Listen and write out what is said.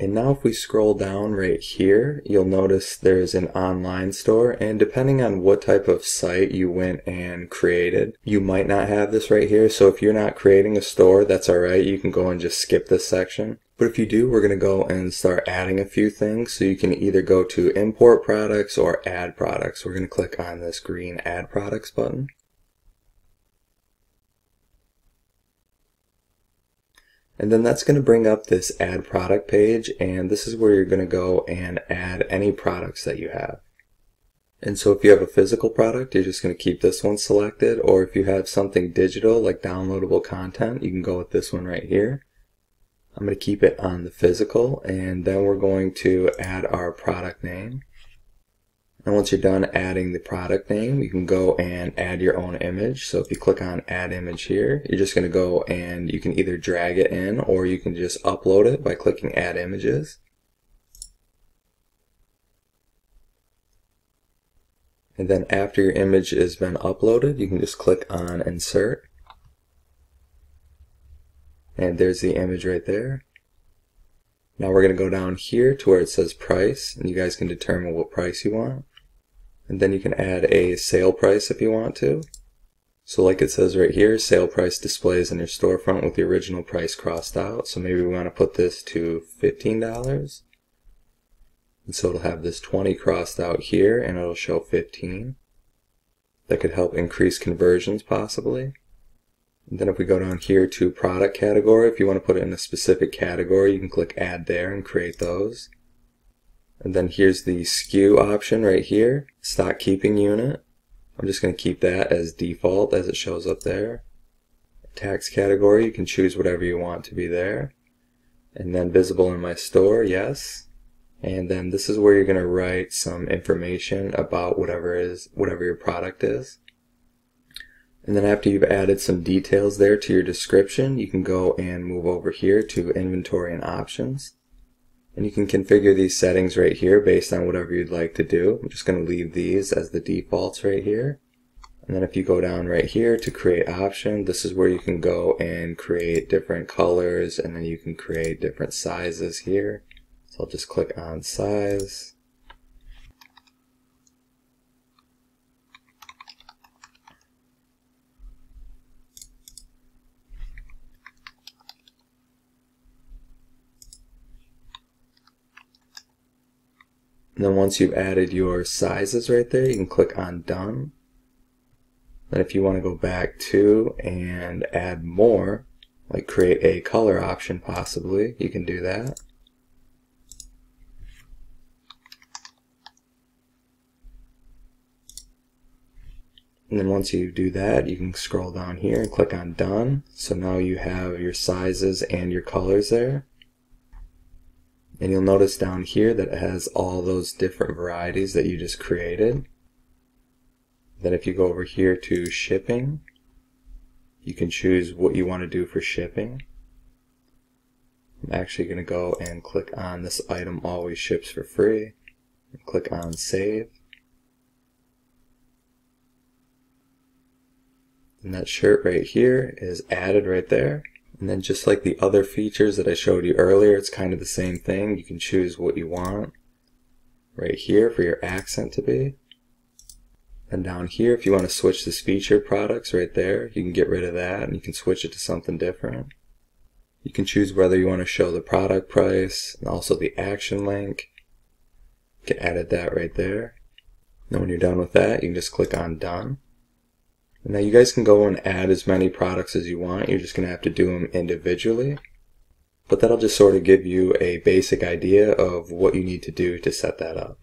And now if we scroll down right here, you'll notice there's an online store, and depending on what type of site you went and created, you might not have this right here. So if you're not creating a store, that's all right. You can go and just skip this section. But if you do, we're going to go and start adding a few things. So you can either go to import products or add products. We're going to click on this green add products button. And then that's going to bring up this add product page, and this is where you're going to go and add any products that you have. And so if you have a physical product, you're just going to keep this one selected, or if you have something digital like downloadable content, you can go with this one right here. I'm going to keep it on the physical, and then we're going to add our product name. And once you're done adding the product name, you can go and add your own image. So if you click on add image here, you're just going to go and you can either drag it in, or you can just upload it by clicking add images. And then after your image has been uploaded, you can just click on insert. And there's the image right there. Now we're going to go down here to where it says price, and you guys can determine what price you want. And then you can add a sale price if you want to. So like it says right here, sale price displays in your storefront with the original price crossed out. So maybe we want to put this to $15. And so it'll have this 20 crossed out here, and it'll show 15. That could help increase conversions possibly. And then if we go down here to product category, if you want to put it in a specific category, you can click add there and create those. And then here's the SKU option right here, stock keeping unit. I'm just going to keep that as default as it shows up there. Tax category, you can choose whatever you want to be there. And then visible in my store, yes. And then this is where you're going to write some information about whatever your product is. And then after you've added some details there to your description, you can go and move over here to inventory and options. And you can configure these settings right here based on whatever you'd like to do. I'm just going to leave these as the defaults right here. And then if you go down right here to create option, this is where you can go and create different colors, and then you can create different sizes here. So I'll just click on size. And then once you've added your sizes right there, you can click on done. Then if you want to go back to and add more, like create a color option possibly, you can do that. And then once you do that, you can scroll down here and click on done. So now you have your sizes and your colors there. And you'll notice down here that it has all those different varieties that you just created. Then if you go over here to shipping, you can choose what you want to do for shipping. I'm actually going to go and click on this item always ships for free. Click on save. And that shirt right here is added right there. And then just like the other features that I showed you earlier, it's kind of the same thing. You can choose what you want right here for your accent to be. And down here, if you want to switch this feature products right there, you can get rid of that and you can switch it to something different. You can choose whether you want to show the product price and also the action link. You can edit that right there. And when you're done with that, you can just click on done. Now you guys can go and add as many products as you want. You're just going to have to do them individually. But that'll just sort of give you a basic idea of what you need to do to set that up.